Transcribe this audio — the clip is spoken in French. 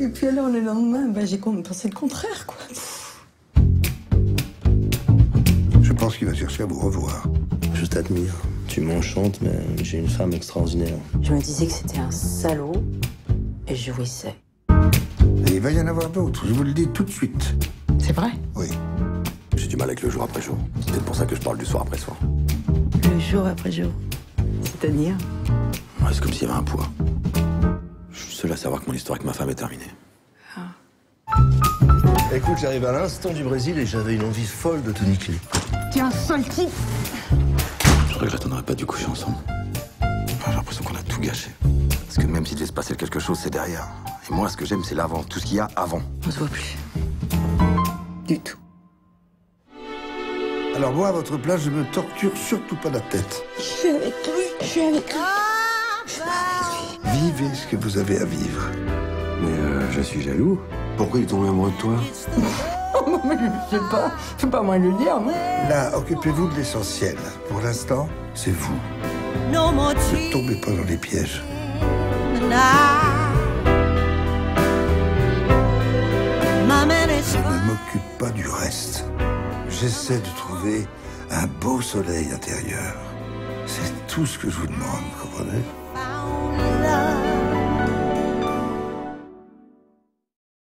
Et puis alors, le lendemain, j'ai pensé le contraire, quoi. Je pense qu'il va chercher à vous revoir. Je t'admire. Tu m'enchantes, mais j'ai une femme extraordinaire. Je me disais que c'était un salaud, et je jouissais. Et il va y en avoir d'autres, je vous le dis tout de suite. C'est vrai? Oui. J'ai du mal avec le jour après jour. C'est peut-être pour ça que je parle du soir après soir. Le jour après jour? C'est-à-dire? Ouais, c'est comme s'il y avait un poids. Je suis seul à savoir que mon histoire avec ma femme est terminée. Ah. Écoute, j'arrive à l'instant du Brésil et j'avais une envie folle de te niquer. T'es un sale type! Je regrette qu'on n'aurait pas dû coucher ensemble. J'ai l'impression qu'on a tout gâché. Parce que même s'il devait se passer quelque chose, c'est derrière. Et moi, ce que j'aime, c'est l'avant. Tout ce qu'il y a avant. On se voit plus. Du tout. Alors moi, à votre place, je me torture surtout pas la tête. Je suis avec lui. Je suis avec lui. Vivez ce que vous avez à vivre. Mais je suis jaloux. Pourquoi il est tombé amoureux de toi? Non, mais je sais pas. C'est pas moi de le dire, non? Là, occupez-vous de l'essentiel. Pour l'instant, c'est vous. Ne tombez pas dans les pièges. Je ne m'occupe pas du reste. J'essaie de trouver un beau soleil intérieur. C'est tout ce que je vous demande, comprenez?